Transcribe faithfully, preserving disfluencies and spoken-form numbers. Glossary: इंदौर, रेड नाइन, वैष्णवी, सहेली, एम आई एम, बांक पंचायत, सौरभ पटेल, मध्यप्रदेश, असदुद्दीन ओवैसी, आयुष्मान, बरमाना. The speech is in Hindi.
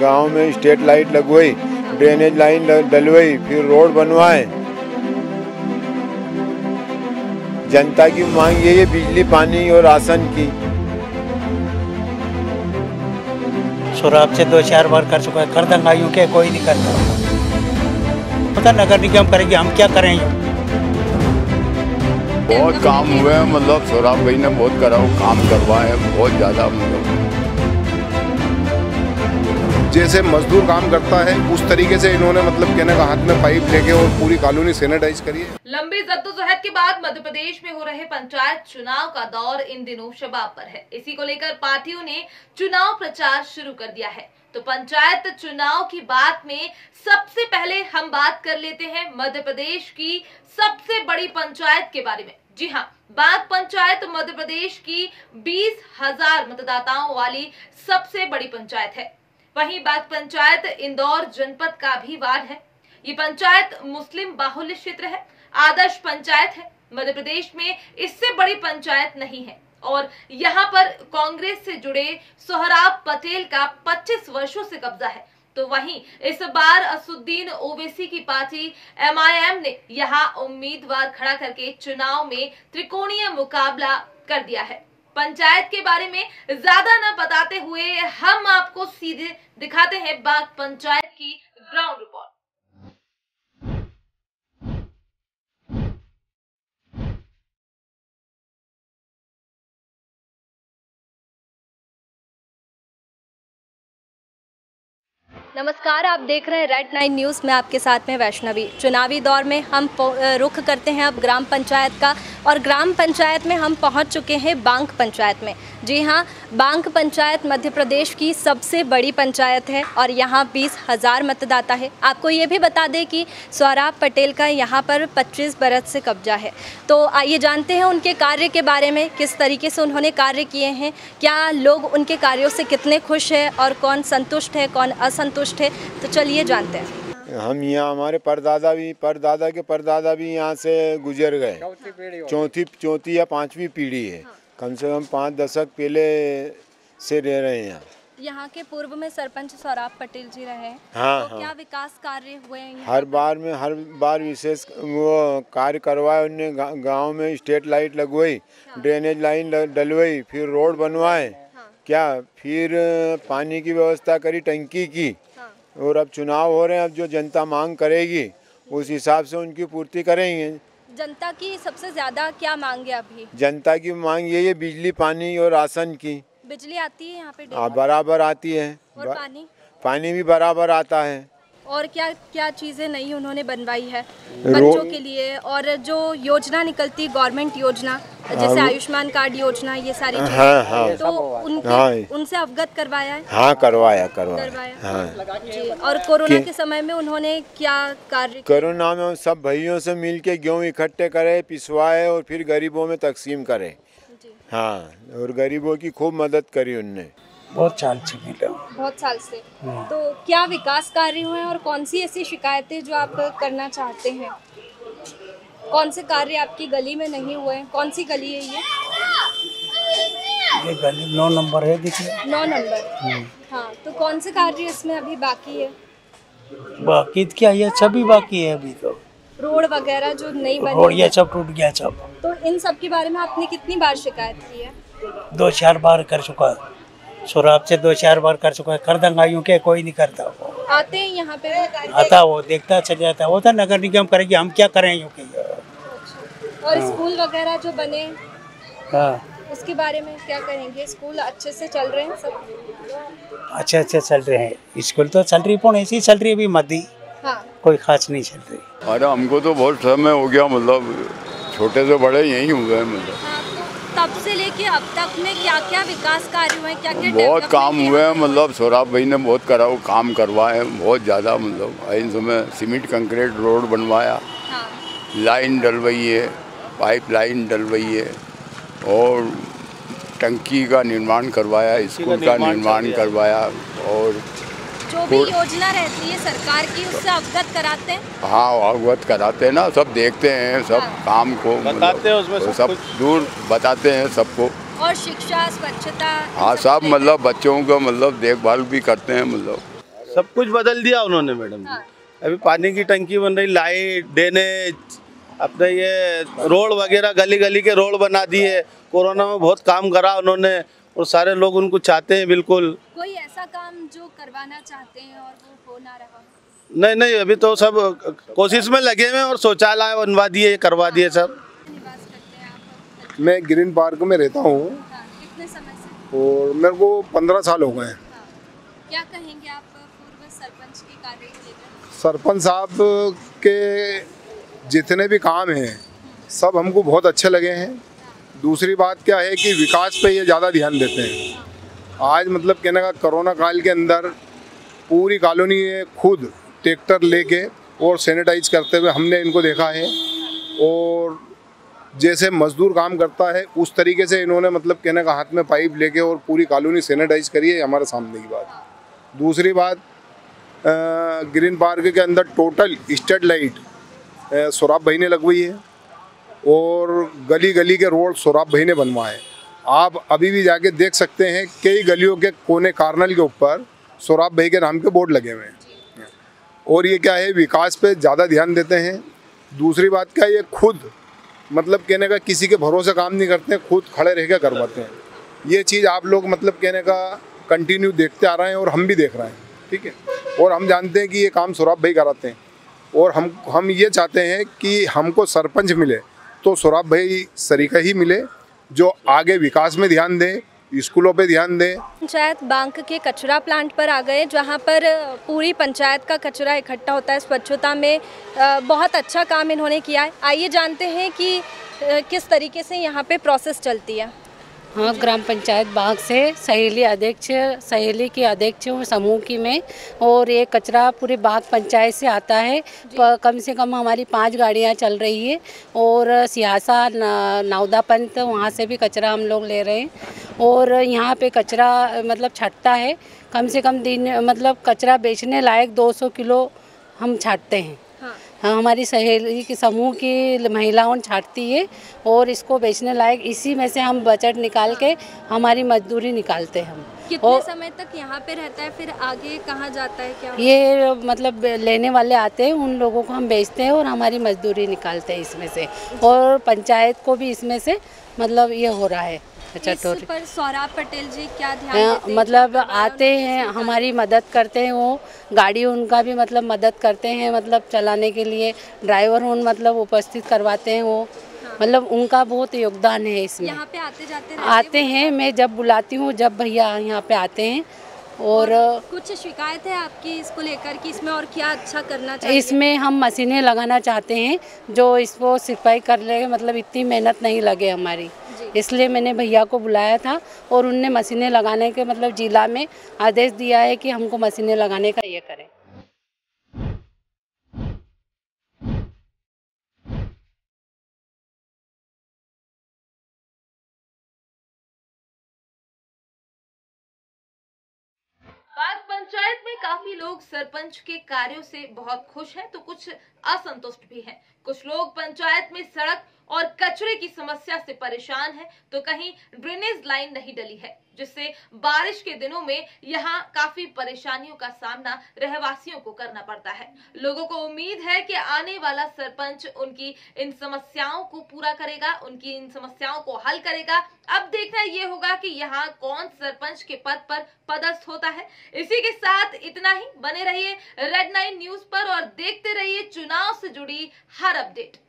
गांव में स्ट्रीट लाइट लगवाई, ड्रेनेज लाइन डलवाई, फिर रोड बनवाए। जनता की मांग यही है, बिजली, पानी और राशन की। सौरभ से दो चार बार कर चुका है, कर दंगा यूँ के कोई नहीं करता। पता नगर निगम करेगी, हम क्या करेंगे। बहुत काम हुए हैं, मतलब सौरभ भाई ने बहुत करा, काम करवाए बहुत ज़्यादा। मतलब जैसे मजदूर काम करता है उस तरीके से इन्होंने मतलब कहने का हाथ में पाइप लेके और पूरी कॉलोनी सैनिटाइज करी है। लंबी जद्दोजहद के बाद मध्य प्रदेश में हो रहे पंचायत चुनाव का दौर इन दिनों शबाब पर है। इसी को लेकर पार्टियों ने चुनाव प्रचार शुरू कर दिया है। तो पंचायत चुनाव की बात में सबसे पहले हम बात कर लेते हैं मध्य प्रदेश की सबसे बड़ी पंचायत के बारे में। जी हाँ, बांक पंचायत मध्य प्रदेश की बीस हजार मतदाताओं वाली सबसे बड़ी पंचायत है। वहीं बांक पंचायत इंदौर जनपद का भी वार्ड है। ये पंचायत मुस्लिम बाहुल्य क्षेत्र है, आदर्श पंचायत है। मध्य प्रदेश में इससे बड़ी पंचायत नहीं है और यहाँ पर कांग्रेस से जुड़े सौरभ पटेल का पच्चीस वर्षों से कब्जा है। तो वहीं इस बार असदुद्दीन ओवैसी की पार्टी एम आई एम ने यहाँ उम्मीदवार खड़ा करके चुनाव में त्रिकोणीय मुकाबला कर दिया है। पंचायत के बारे में ज्यादा न बताते हुए हम आपको सीधे दिखाते हैं बांक पंचायत की ग्राउंड रिपोर्ट। नमस्कार, आप देख रहे हैं रेड नाइन न्यूज़ में आपके साथ में वैष्णवी। चुनावी दौर में हम रुख करते हैं अब ग्राम पंचायत का, और ग्राम पंचायत में हम पहुंच चुके हैं बांक पंचायत में। जी हाँ, बांक पंचायत मध्य प्रदेश की सबसे बड़ी पंचायत है और यहाँ बीस हज़ार मतदाता है। आपको ये भी बता दें कि सौरभ पटेल का यहाँ पर पच्चीस बरस से कब्जा है। तो आइए जानते हैं उनके कार्य के बारे में, किस तरीके से उन्होंने कार्य किए हैं, क्या लोग उनके कार्यों से कितने खुश हैं और कौन संतुष्ट है, कौन असंतुष्ट है। तो चलिए जानते हैं। हम यहाँ, हमारे परदादा भी, परदादा के परदादा भी यहाँ से गुजर गए। चौथी चौथी या पांचवी पीढ़ी है, कम से कम पाँच दशक पहले से रह रहे हैं यहाँ। यहाँ के पूर्व में सरपंच सौरभ पटेल जी रहे हैं। हाँ, तो क्या विकास कार्य हुए हैं? हर बार में हर बार विशेष वो कार्य करवाए। उनने गाँव में स्ट्रीट लाइट लगवाई, ड्रेनेज लाइन डलवाई, फिर रोड बनवाए, क्या फिर पानी की व्यवस्था करी, टंकी की। और अब चुनाव हो रहे हैं, अब जो जनता मांग करेगी उस हिसाब से उनकी पूर्ति करेंगे। जनता की सबसे ज्यादा क्या मांग है अभी? जनता की मांग यही है, बिजली, पानी और राशन की। बिजली आती है यहाँ पे? हाँ, बराबर आती है। और पानी? पानी भी बराबर आता है। और क्या क्या चीजें नहीं उन्होंने बनवाई है बच्चों के लिए? और जो योजना निकलती है गवर्नमेंट योजना, जैसे आयुष्मान कार्ड योजना, ये सारी चीजें। हाँ, हाँ, तो उनके हाँ, उनसे अवगत करवाया है? हाँ, करवाया करवाया, करवाया। हाँ। जी, और कोरोना के समय में उन्होंने क्या कार्य? कोरोना में सब भाइयों से मिलके गेहूं इकट्ठे करे, पिसवाए और फिर गरीबों में तकसीम करे। हाँ, और गरीबों की खूब मदद करी उनने। बहुत साल से मिला, बहुत साल से। तो क्या विकास कार्य हुए और कौन सी ऐसी शिकायतें जो आप करना चाहते हैं? कौन से कार्य आपकी गली में नहीं हुए? कौन सी गली है ये? ये गली नौ नंबर है, देखिए नौ नंबर। हाँ, तो कौन से कार्य इसमें अभी बाकी है? बाकी क्या है, सभी बाकी है अभी। तो रोड वगैरह जो नहीं बने, रोड ये सब टूट गया सब। तो इन सब के बारे में आपने कितनी बार शिकायत की है? दो चार बार कर चुका है, सौरभ से दो चार बार कर चुका है। कर दंगा यूँ के कोई नहीं करता। आते हैं यहाँ पे, आता वो देखता चल जाता है। वो तो नगर निगम करेगी, हम क्या करें यूँ के। और स्कूल वगैरह जो बने, हाँ, उसके बारे में क्या कहेंगे? स्कूल अच्छे से चल रहे हैं सब? अच्छे अच्छे चल रहे हैं स्कूल, तो चल रही फोन ऐसी चल रही है अभी मध्य। हाँ, कोई खास नहीं चल रही। अरे हमको तो बहुत समय हो गया, मतलब छोटे से बड़े यहीं हो गए। मतलब तब से लेके अब तक में क्या क्या विकास कार्य हुए, क्या क्या? बहुत काम हुए हैं, मतलब सौरभ भाई ने बहुत करा, वो काम करवाए बहुत ज़्यादा। मतलब इन समय सीमेंट कंक्रीट रोड बनवाया, हाँ, लाइन डलवाई है, पाइप लाइन डलवाई है, और टंकी का निर्माण करवाया, स्कूल का निर्माण करवाया। और जो भी योजना रहती है सरकार की उससे अवगत कराते हैं। हाँ, अवगत कराते हैं ना, सब देखते हैं, सब हाँ, काम को बताते हैं, उसमें सब दूर बताते हैं सबको। और शिक्षा, स्वच्छता, हाँ सब, मतलब बच्चों का मतलब देखभाल भी करते हैं। मतलब सब कुछ बदल दिया उन्होंने मैडम जी। अभी पानी की टंकी बन रही, लाइट, ड्रेनेज, अपने ये रोड वगैरह गली गली के रोड बना दिए। कोरोना में बहुत काम करा उन्होंने और सारे लोग उनको चाहते हैं। बिल्कुल कोई ऐसा काम जो करवाना चाहते हैं और वो हो ना रहा? नहीं नहीं, अभी तो सब कोशिश में लगे हुए और शौचालय बनवा दिए, करवा दिए सब। मैं ग्रीन पार्क में रहता हूँ और मेरे को पंद्रह साल हो गए। क्या कहेंगे आप पूर्व सरपंच के कार्य को लेकर? सरपंच साहब के जितने भी काम हैं सब हमको बहुत अच्छे लगे हैं। दूसरी बात क्या है कि विकास पे ये ज़्यादा ध्यान देते हैं। आज मतलब कहने का कोरोना काल के अंदर पूरी कॉलोनी खुद ट्रैक्टर लेके और सैनिटाइज करते हुए हमने इनको देखा है और जैसे मजदूर काम करता है उस तरीके से इन्होंने मतलब कहने का हाथ में पाइप लेके और पूरी कॉलोनी सैनिटाइज करी है, हमारे सामने की बात। दूसरी बात, ग्रीन पार्क के अंदर टोटल स्ट्रीट लाइट सौरभ भाई ने लगवाई है और गली गली के रोड सौरभ भाई ने बनवाए। आप अभी भी जाके देख सकते हैं, कई गलियों के कोने कार्नल के ऊपर सौरभ भाई के नाम के बोर्ड लगे हुए हैं। और ये क्या है, विकास पे ज़्यादा ध्यान देते हैं। दूसरी बात क्या, ये खुद मतलब कहने का किसी के भरोसे काम नहीं करते, खुद खड़े रह के करवाते हैं। ये चीज़ आप लोग मतलब कहने का कंटिन्यू देखते आ रहे हैं और हम भी देख रहे हैं, ठीक है। और हम जानते हैं कि ये काम सौरभ भाई कराते हैं और हम हम ये चाहते हैं कि हमको सरपंच मिले तो सौरभ भाई सरीका ही मिले जो आगे विकास में ध्यान दें, स्कूलों पे ध्यान दें। पंचायत बांक के कचरा प्लांट पर आ गए जहां पर पूरी पंचायत का कचरा इकट्ठा होता है। स्वच्छता में बहुत अच्छा काम इन्होंने किया है। आइए जानते हैं कि किस तरीके से यहां पे प्रोसेस चलती है। हाँ, ग्राम पंचायत बांक से सहेली अध्यक्ष सहेली की अध्यक्ष हूँ समूह की मैं। और ये कचरा पूरे बांक पंचायत से आता है। कम से कम हमारी पांच गाड़ियाँ चल रही है और सियासा नौदा पंत वहाँ से भी कचरा हम लोग ले रहे हैं। और यहाँ पे कचरा मतलब छटता है, कम से कम दिन मतलब कचरा बेचने लायक दो सौ किलो हम छाटते हैं। हाँ, हमारी सहेली के समूह की महिलाओं छाटती है और इसको बेचने लायक इसी में से हम बचत निकाल के हमारी मजदूरी निकालते हैं हम। कितने और, समय तक यहाँ पे रहता है, फिर आगे कहाँ जाता है? क्या ये मतलब लेने वाले आते हैं, उन लोगों को हम बेचते हैं और हमारी मजदूरी निकालते हैं इसमें से। और पंचायत को भी इसमें से मतलब ये हो रहा है। इस पर सौरभ पटेल जी क्या ध्यान देते हैं? मतलब आते हैं, हमारी मदद करते हैं। वो गाड़ी उनका भी मतलब मदद करते हैं, मतलब चलाने के लिए ड्राइवर उन मतलब उपस्थित करवाते हैं। वो मतलब उनका बहुत योगदान है इसमें। यहाँ पे आते जाते रहते आते हैं, मैं जब बुलाती हूँ जब भैया यहाँ पे आते हैं। और, और कुछ शिकायत है आपकी इसको लेकर कि इसमें और क्या अच्छा करना चाहिए? इसमें हम मशीनें लगाना चाहते हैं जो इसको सफाई कर ले, मतलब इतनी मेहनत नहीं लगे हमारी। इसलिए मैंने भैया को बुलाया था और उनने मशीनें लगाने के मतलब जिला में आदेश दिया है कि हमको मशीनें लगाने का ये करें। बांक पंचायत में काफी लोग सरपंच के कार्यों से बहुत खुश हैं तो कुछ असंतुष्ट भी हैं। कुछ लोग पंचायत में सड़क और कचरे की समस्या से परेशान है तो कहीं ड्रेनेज लाइन नहीं डली है जिससे बारिश के दिनों में यहाँ काफी परेशानियों का सामना रहवासियों को करना पड़ता है। लोगों को उम्मीद है कि आने वाला सरपंच उनकी इन समस्याओं को पूरा करेगा, उनकी इन समस्याओं को हल करेगा। अब देखना ये होगा कि यहाँ कौन सरपंच के पद पर पदस्थ होता है। इसी के साथ इतना ही, बने रहिए रेड नाइन न्यूज पर और देखते रहिए चुनाव से जुड़ी हर अपडेट।